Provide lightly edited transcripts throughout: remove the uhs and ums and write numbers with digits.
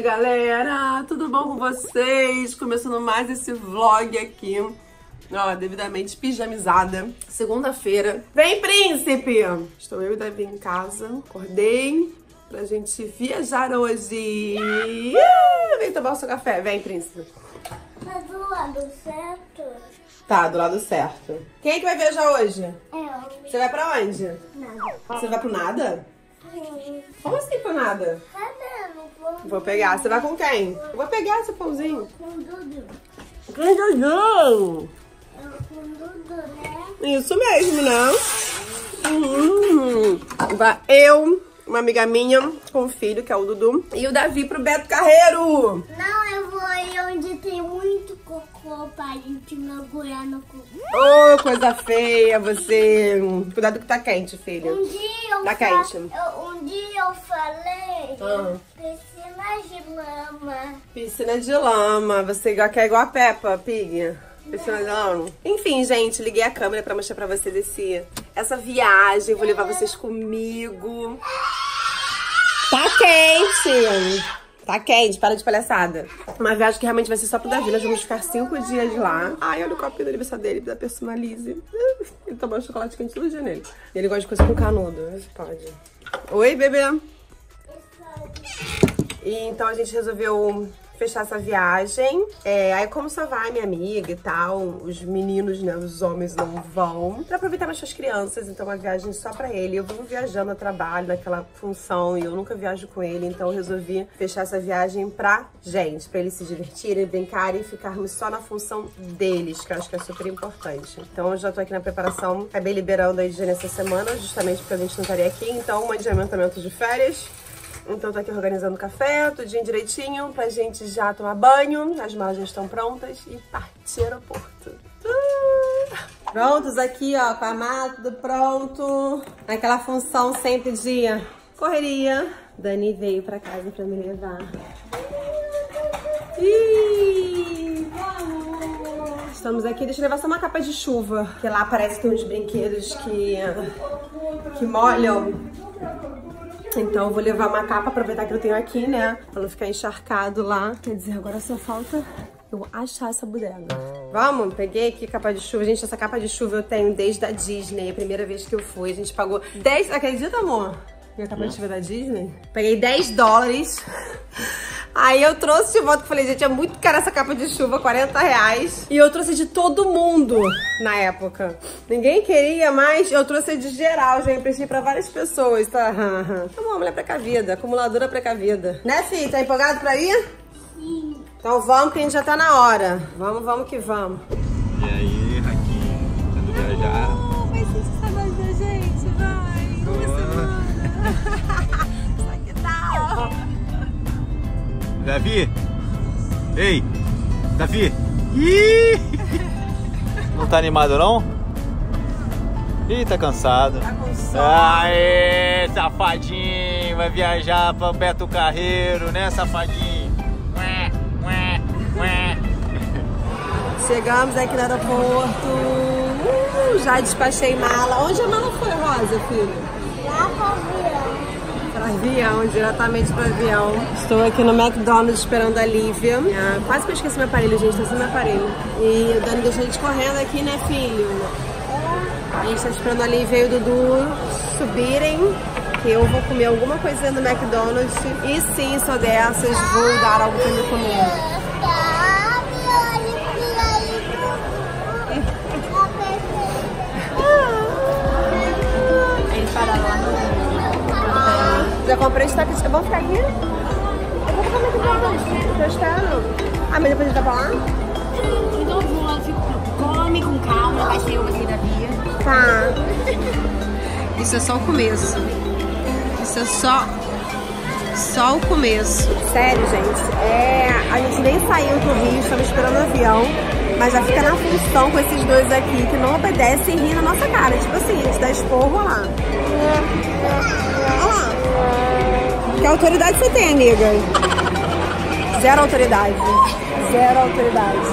dia, galera! Tudo bom com vocês? Começando mais esse vlog aqui, ó, devidamente pijamizada. Segunda-feira. Vem, príncipe! Estou eu e Davi em casa. Acordei pra gente viajar hoje. Vem tomar o seu café. Vem, príncipe. Tá do lado certo? Tá, do lado certo. Quem é que vai viajar hoje? Eu. Você vai pra onde? Nada. Você vai pro nada? Sim. Como assim pro nada? Vou pegar. Você vai com quem? Eu vou pegar esse pãozinho. Com o Dudu. Com o Dudu. Com o Dudu, né? Isso mesmo, né? Vai eu, uma amiga minha, com o filho, que é o Dudu, e o Davi pro Beto Carreiro. Não, eu vou ir onde tem muito cocô pra gente mergulhar no cocô. Ô, coisa feia você. Cuidado que tá quente, filho. Um dia eu falei... Piscina de lama. Piscina de lama. Você quer igual a Peppa Pig? Piscina de lama. Enfim, gente, liguei a câmera pra mostrar pra vocês essa viagem. Vou levar vocês comigo. Tá quente! Tá quente, para de palhaçada. Uma viagem que realmente vai ser só pro Davi. Nós vamos ficar 5 dias lá. Ai, olha o copinho do aniversário dele, da Personalize. Ele tomou chocolate quente todo dia nele. Ele gosta de coisa com canudo. Pode. Oi, bebê. E então a gente resolveu fechar essa viagem. Aí como só vai minha amiga e tal, os meninos, né, os homens não vão. Pra aproveitar mais suas crianças, então uma viagem só pra ele. Eu vivo viajando a trabalho, naquela função, e eu nunca viajo com ele. Então eu resolvi fechar essa viagem pra gente, pra eles se divertirem, brincarem e ficarmos só na função deles, que eu acho que é super importante. Então eu já tô aqui na preparação, acabei liberando a higiene essa semana, justamente porque a gente não estaria aqui. Então um adiantamento de férias. Então tô aqui organizando o café, tudinho direitinho, pra gente já tomar banho. As malas já estão prontas e partir ao aeroporto. Prontos aqui, ó, com a mala, tudo pronto. Naquela função sempre de correria. Dani veio pra casa pra me levar. Vamos! Estamos aqui, deixa eu levar só uma capa de chuva, porque lá parece que tem uns brinquedos que molham. Então eu vou levar uma capa, aproveitar que eu tenho aqui, né? Pra não ficar encharcado lá. Quer dizer, agora só falta eu achar essa bodega. Vamos? Peguei aqui capa de chuva. Gente, essa capa de chuva eu tenho desde a Disney. A primeira vez que eu fui, a gente pagou 10... Acredita, amor? Minha capa de chuva da Disney? Peguei 10 dólares. Aí eu trouxe de volta, falei, gente, é muito cara essa capa de chuva, 40 reais. E eu trouxe de todo mundo na época. Ninguém queria mais, eu trouxe de geral, já emprestei pra várias pessoas, tá? Tá bom, mulher precavida, acumuladora precavida. Né, filho? Tá empolgado pra ir? Sim. Então vamos que a gente já tá na hora. Vamos, vamos que vamos. E aí, Raquinho? Tá indo viajar? Não, mas vocês sabem da gente, vai. Uma semana. Isso aqui tá, ó. Davi! Ei! Davi! Ih! Não tá animado, não? Ih, tá cansado. Tá com sono. Aê, safadinho! Vai viajar pra Beto Carreiro, né, safadinho? Ué, ué, ué. Chegamos aqui no aeroporto. Já despachei mala. Onde a mala foi, Rosa, filho? Lá pra Vila. Avião, diretamente pro avião. Estou aqui no McDonald's esperando a Lívia. Quase que eu esqueci meu aparelho, gente. Tá sem meu aparelho. E o Dani deixou a gente correndo aqui, né, filho? A gente tá esperando a Lívia e o Dudu subirem. Que eu vou comer alguma coisinha no McDonald's. E sim, sou dessas. Vou dar algo pra me comer. Ele para lá no... Já comprei esse taquete. Vamos ficar aqui? Eu vou ficar no McDonald's. Tô esperando. Ah, mas depois a gente vai pra lá? Então vamos lá, come com calma. Vai ser eu, vai ser da Bia. Tá. Isso é só o começo. Isso é só o começo. Sério, gente. A gente nem saiu do Rio, estamos esperando o avião. Mas já fica na função com esses dois aqui que não obedecem e riem na nossa cara. Tipo assim, a gente dá esporro lá. Olha lá. Que autoridade você tem, amiga? Zero autoridade. Zero autoridade.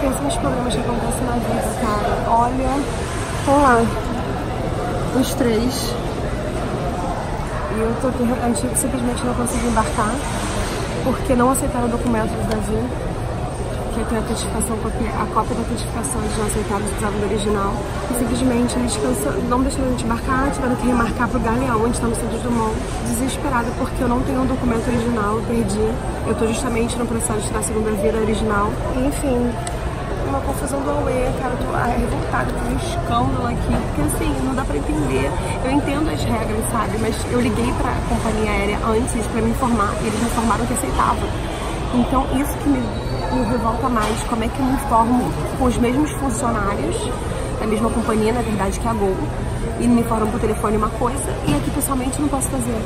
Pensa nos problemas que acontecem na vida, cara. Olha. Vamos lá. Os três. E eu tô aqui antigo, simplesmente não consegui embarcar porque não aceitaram o documento do Brasil, que eu tenho a certificação, a cópia da certificação eles não aceitaram, usavam do original. E simplesmente eles não deixaram a gente embarcar, tiveram que remarcar pro Galeão, onde está no Santos Dumont. Desesperada porque eu não tenho um documento original, eu perdi. Eu tô justamente no processo de tirar a segunda vida original. E, enfim, uma confusão do auê, cara, eu tô revoltada, tem um escândalo aqui, porque assim, não dá pra entender. Eu entendo as regras, sabe, mas eu liguei pra companhia aérea antes pra me informar, e eles me informaram que aceitavam. Então isso que me revolta mais, como é que eu me informo com os mesmos funcionários, da mesma companhia, na verdade, que é a Gol, e me informam por telefone uma coisa, e aqui pessoalmente não posso fazer.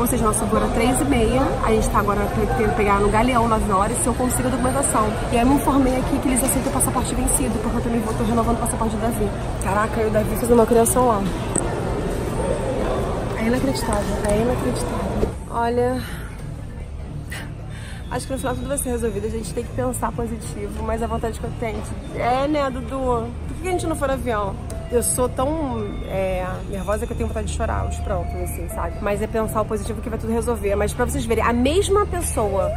Ou seja, nossa voo era 3h30, a gente tá agora tentando pegar no Galeão 9h, se eu consigo a documentação. E aí eu me informei aqui que eles aceitam o passaporte vencido, porque eu também tô renovando o passaporte do Davi. Caraca, eu e o Davi fez uma criação lá. É inacreditável, é inacreditável. Olha, acho que no final tudo vai ser resolvido, a gente tem que pensar positivo, mas a vontade que eu tenho é, né, Dudu? Por que a gente não for avião? Eu sou tão nervosa que eu tenho vontade de chorar aos prantos, assim, sabe? Mas é pensar o positivo que vai tudo resolver. Mas pra vocês verem, a mesma pessoa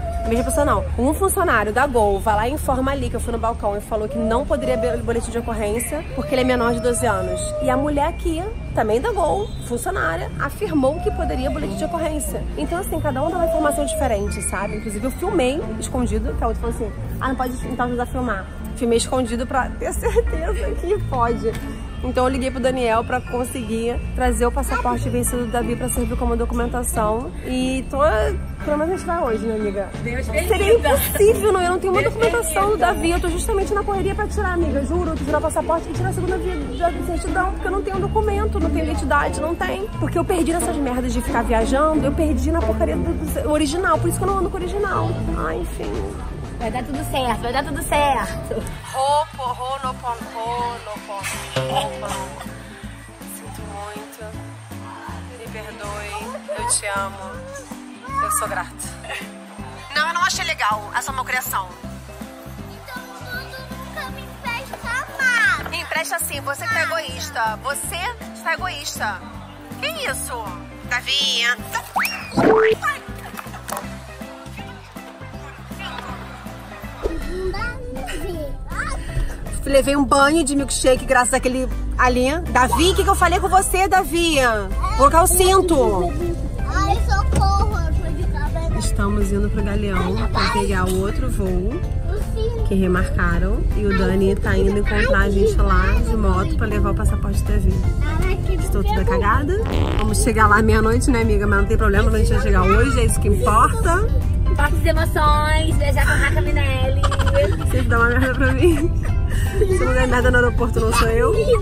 não. Um funcionário da Gol vai lá e informa ali que eu fui no balcão e falou que não poderia ver o boletim de ocorrência porque ele é menor de 12 anos. E a mulher aqui, também da Gol, funcionária, afirmou que poderia boletim de ocorrência. Então, assim, cada um dá uma informação diferente, sabe? Inclusive, eu filmei escondido, que a outra falou assim, ah, não pode então ajudar a filmar. Filmei escondido pra ter certeza que pode. Então eu liguei pro Daniel pra conseguir trazer o passaporte vencido do Davi pra servir como documentação. E tô... Pelo menos a gente vai hoje, né, amiga? Deus bendita. Seria impossível, não? Eu não tenho uma documentação do Davi. Eu tô justamente na correria pra tirar, amiga. Eu juro, eu tô tirando o passaporte e tirar a segunda via de certidão, porque eu não tenho documento, não tenho identidade, não tem. Porque eu perdi nessas merdas de ficar viajando, eu perdi na porcaria do original. Por isso que eu não ando com o original. Ai, enfim... Vai dar tudo certo, vai dar tudo certo. Sinto muito. Me perdoe. Eu te amo. Eu sou grata. Não, eu não achei legal essa malcriação. Então nunca me empresta nada. Me empresta sim, você que tá egoísta. Você está egoísta. Que isso? Davinha. Levei um banho de milkshake graças àquele ali. Davi, o que eu falei com você, Davi? Colocar o cinto. Ai, socorro. Estamos indo pro Galeão pra pegar o outro voo que remarcaram. E o Dani tá indo encontrar a gente lá de moto pra levar o passaporte do Davi. Estou toda cagada. Vamos chegar lá meia-noite, né, amiga? Mas não tem problema, a gente vai chegar hoje, é isso que importa. Fortes emoções, beijar com a Raca Minelli. Sempre dá uma merda pra mim. Se não der merda no aeroporto, não sou eu. E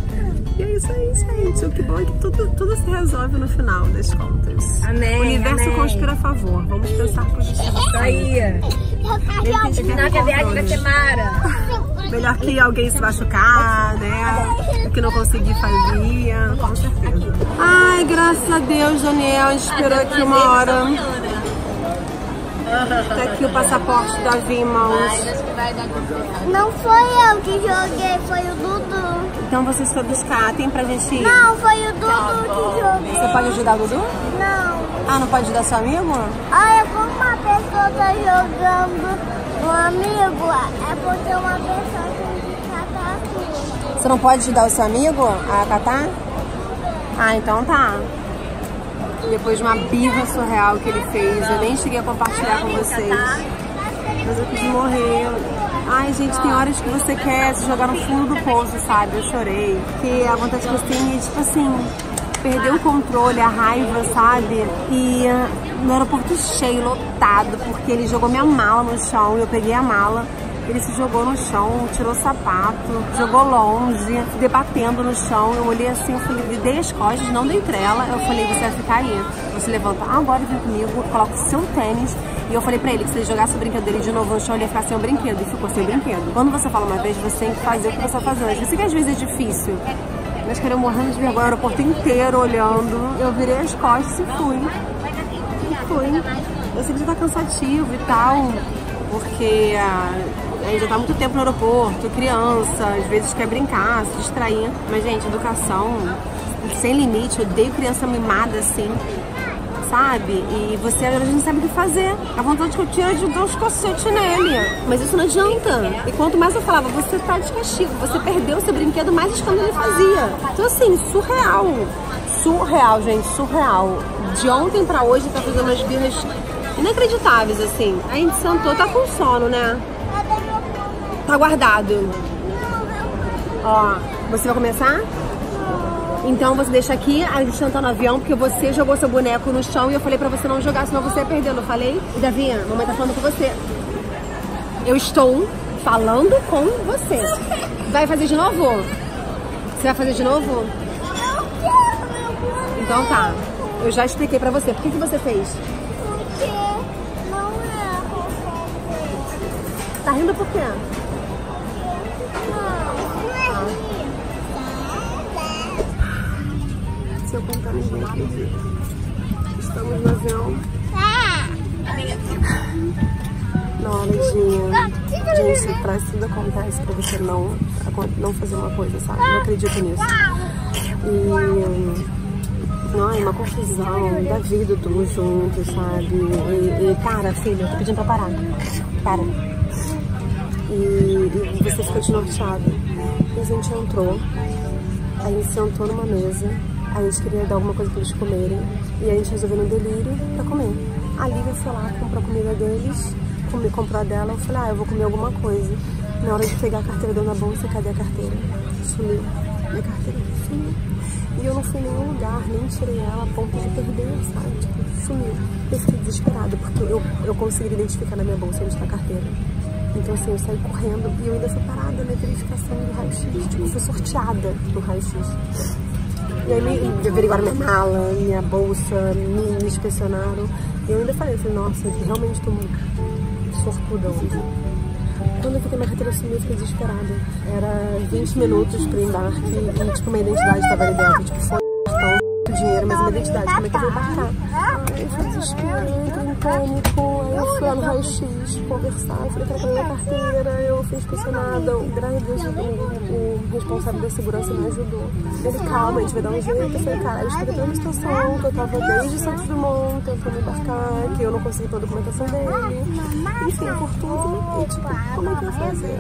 é isso aí, gente. O que bom é que tudo se resolve no final das contas. Amém. O universo conspira a favor. Vamos pensar com justiça. Isso aí. Não, que a viagem vai ser mara. Melhor que alguém se machucar, né? Que não conseguir fazer. Com certeza. Ai, graças a Deus, Daniel. A gente esperou aqui uma hora. Tá aqui o passaporte do Davi em mãos. Não foi eu que joguei, foi o Dudu. Então vocês foram buscar, tem pra gente ir? Não, foi o Dudu que jogou. Você pode ajudar o Dudu? Não. Ah, não pode ajudar seu amigo? Olha, como uma pessoa tá jogando um amigo, é porque uma pessoa tem que catar tudo. Você não pode ajudar o seu amigo a catar? Ah, então tá. Depois de uma birra surreal que ele fez, eu nem cheguei a compartilhar com vocês. Mas eu quis morrer. Ai, gente, tem horas que você quer se jogar no fundo do poço, sabe? Eu chorei. Porque a vontade que você tem é, tipo assim, perder o controle, a raiva, sabe? E no aeroporto cheio, lotado, porque ele jogou minha mala no chão, eu peguei a mala. Ele se jogou no chão, tirou o sapato, jogou longe, debatendo no chão. Eu olhei assim, eu falei, dei as costas, não dei trela. Eu falei, você vai ficar aí. Você levanta agora e vem comigo, coloca o seu tênis. E eu falei pra ele que se ele jogasse o brinquedo dele de novo no chão, ele ia ficar sem o brinquedo. E ficou sem o brinquedo. Quando você fala uma vez, você tem que fazer o que você tá fazendo. Eu sei que às vezes é difícil. Mas que eu morrendo de vergonha, o aeroporto inteiro olhando. Eu virei as costas e fui. Eu sei que já tá cansativo e tal, porque... A gente já tá há muito tempo no aeroporto, criança, às vezes quer brincar, se distrair. Mas, gente, educação sem limite, eu odeio criança mimada assim. sabe? E você às vezes não sabe o que fazer. A vontade que eu tinha era de dar uns cocetes nele. Mas isso não adianta. E quanto mais eu falava, você tá de castigo, você perdeu seu brinquedo, mais escândalo ele fazia. Então assim, surreal. Surreal, gente, surreal. De ontem pra hoje tá fazendo umas birras inacreditáveis, assim. A gente sentou, tá com sono, né? Tá guardado. Ó, você vai começar? Então você deixa aqui, a gente senta no avião, porque você jogou seu boneco no chão e eu falei pra você não jogar, senão você ia perder, não falei? Davinha, a mamãe tá falando com você. Eu estou falando com você. Vai fazer de novo? Você vai fazer de novo? Então tá, eu já expliquei pra você. Por que você fez? Porque não é você. Tá rindo por quê? Eu contar os lados. Estamos no avião. Na hora de um surpresa, tudo acontece pra você não fazer uma coisa, sabe? Eu acredito nisso. E não, é uma confusão da vida, tudo junto, sabe? E para, filho, eu tô pedindo pra parar. Para. E você ficou desnorteado. E a gente entrou, a gente sentou numa mesa. A gente queria dar alguma coisa pra eles comerem. E a gente resolveu no delírio pra comer. A Lívia foi lá, comprou a comida deles, comprou a dela. Eu falei, ah, eu vou comer alguma coisa. Na hora de pegar a carteira, deu na bolsa, cadê a carteira? Sumiu. Minha carteira sumiu. E eu não fui em nenhum lugar, nem tirei ela, a ponto de perder, sabe? Tipo, sumiu. Eu fiquei desesperada, porque eu consegui identificar na minha bolsa onde tá a carteira. Então assim, eu saí correndo e eu ainda fui parada na verificação do raio-x. Tipo, eu fui sorteada do raio-x. E aí me averiguaram minha mala, minha bolsa, me inspecionaram. E eu ainda falei, nossa, eu realmente tô muito sortuda hoje. Quando eu fiquei na carteira sumiu, eu fiquei desesperada. Era 20 minutos pro embarque e tipo, minha identidade tava ali dentro. Tipo, só um dinheiro, mas uma identidade, como é que eu vou embarcar? Aí eu fui desesperada, eu entrei em pânico, aí eu fui lá no raio-x conversar, eu falei, cadê minha carteira? Eu fui inspecionada, graças a Deus, o responsável da segurança me ajudou. Ele, calma, a gente vai dar um jeito. Eu falei, cara, eu expliquei toda a situação, que eu tava desde Santos Dumont, tentando embarcar, que eu não consegui toda a documentação dele. Enfim, por tudo, e tipo, como é que eu vou fazer?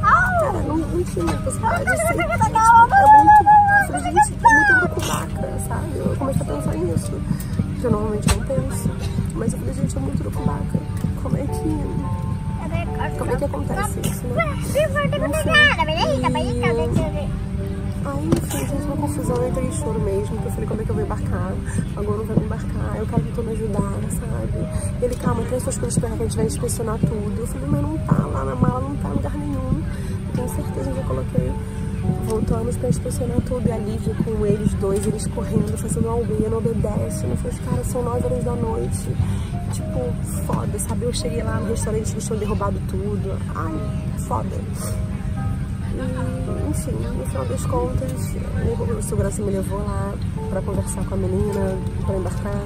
Cara, não tinha possibilidade, eu sei que é muito cubaca, sabe? Eu comecei a pensar nisso, que eu normalmente não penso, mas eu falei, gente, é muito cubaca. Como é que acontece isso, né? Aí, enfim, gente, uma confusão, eu entrei em choro mesmo, porque eu falei, como é que eu vou embarcar? Agora não vai me embarcar, eu quero que me ajudar, sabe? Ele, calma, tem suas coisas pra cá, que a gente vai inspecionar tudo. Eu falei, mas não tá lá na mala, não tá em lugar nenhum. Eu tenho certeza, eu já coloquei. Voltamos pra inspecionar tudo, e a Lívia com eles dois, eles correndo, fazendo aldeia, não obedece, não faz cara, são 9h da noite. Tipo, foda, sabe? Eu cheguei lá no restaurante, eles tinham derrubado tudo. Ai, foda. E, enfim, no final das contas, o segurança me levou lá pra conversar com a menina, pra embarcar.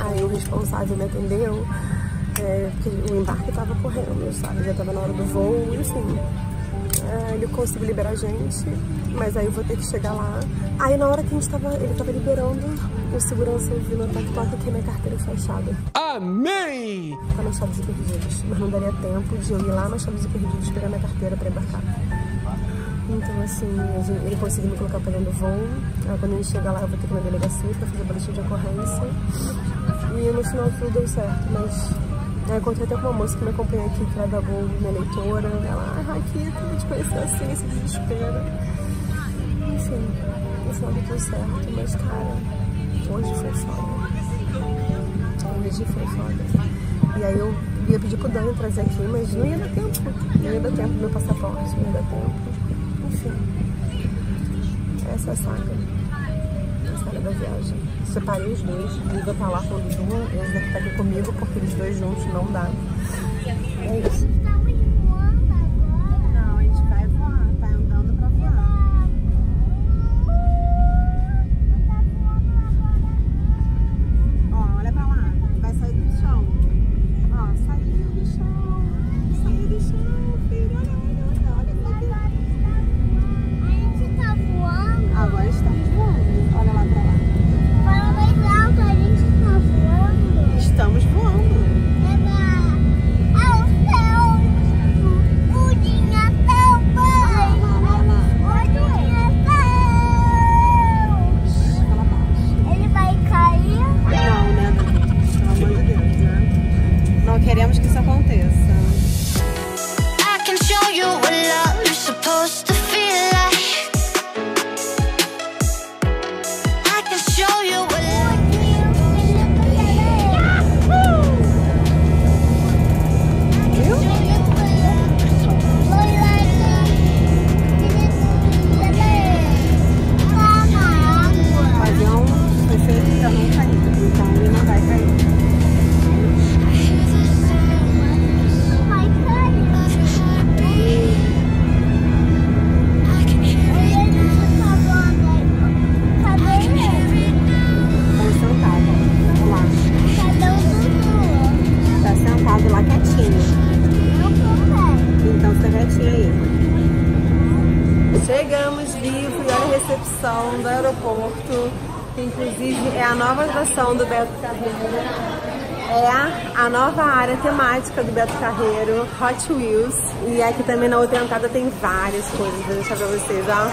Aí o responsável me atendeu, porque o embarque tava correndo, sabe? Já tava na hora do voo, enfim. Ele conseguiu liberar a gente, mas aí eu vou ter que chegar lá. Aí na hora que ele tava liberando, o segurança viu no TikTok que minha carteira foi achada. Amém! Tá nas chaves e perdidas, mas não daria tempo de eu ir lá nas chaves e perdidas pegar minha carteira pra embarcar. Então assim, ele conseguiu me colocar pra dentro do voo. Aí quando ele chegar lá eu vou ter que ir na delegacia pra fazer o boletim de ocorrência. E no final tudo deu certo, mas... Eu encontrei até com uma moça que me acompanha aqui, que era da Gol, minha leitora. Ela, ah, Raquita, eu te conheci assim, esse desespero. Enfim, no final deu tudo certo, mas cara, hoje foi foda. Hoje foi foda. E aí eu ia pedir pro Dani trazer aqui, mas não ia dar tempo. Não ia dar tempo do meu passaporte, não ia dar tempo. Enfim, essa é a saga. Da viagem. Separei os dois, Lívia tá lá falando de uma, eles devem estar aqui comigo porque eles dois juntos não dá. É isso. Não, a gente vai voar, tá andando pra voar. Ó, olha pra lá, vai sair do chão. Ó, saiu do chão, saiu do chão, filho, olha. A gente tá voando. Agora estamos voando, olha lá pra lá. Fala mais alto, a gente tá voando. baratinho aí. Chegamos vivos, olha a recepção do aeroporto, que inclusive é a nova atração do Beto Carreiro. É a nova área temática do Beto Carreiro, Hot Wheels. E aqui também na outra entrada tem várias coisas, vou deixar pra vocês, ó.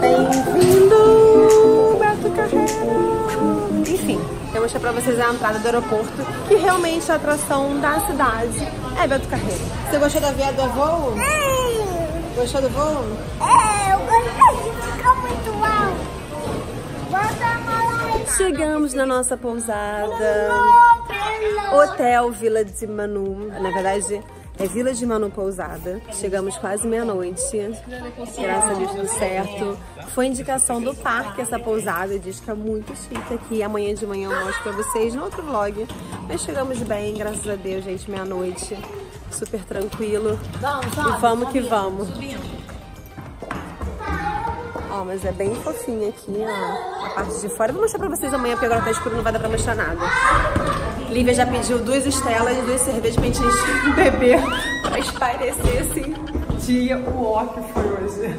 Bem-vindo, Beto Carreiro! Enfim, eu vou mostrar pra vocês a entrada do aeroporto, que realmente é a atração da cidade, é Beto Carreiro. Você gostou da viagem do voo? Sim! Gostou do voo? É, eu gostei, ficou muito alto. Chegamos na nossa pousada, Hotel Vila de Mano, na verdade... É Vila de Mano Pousada. Chegamos quase meia-noite. Graças a Deus tudo certo. Foi indicação do parque essa pousada. Diz que é muito chique aqui. Amanhã de manhã eu mostro pra vocês no outro vlog. Mas chegamos bem, graças a Deus, gente. Meia-noite. Super tranquilo. E vamos que vamos. Ó, mas é bem fofinho aqui, ó. A parte de fora. Eu vou mostrar pra vocês amanhã, porque agora tá escuro, não vai dar pra mostrar nada. Lívia já pediu 2 estelas e 2 cervejas pra gente beber, pra espairecer esse dia, o ó que foi hoje.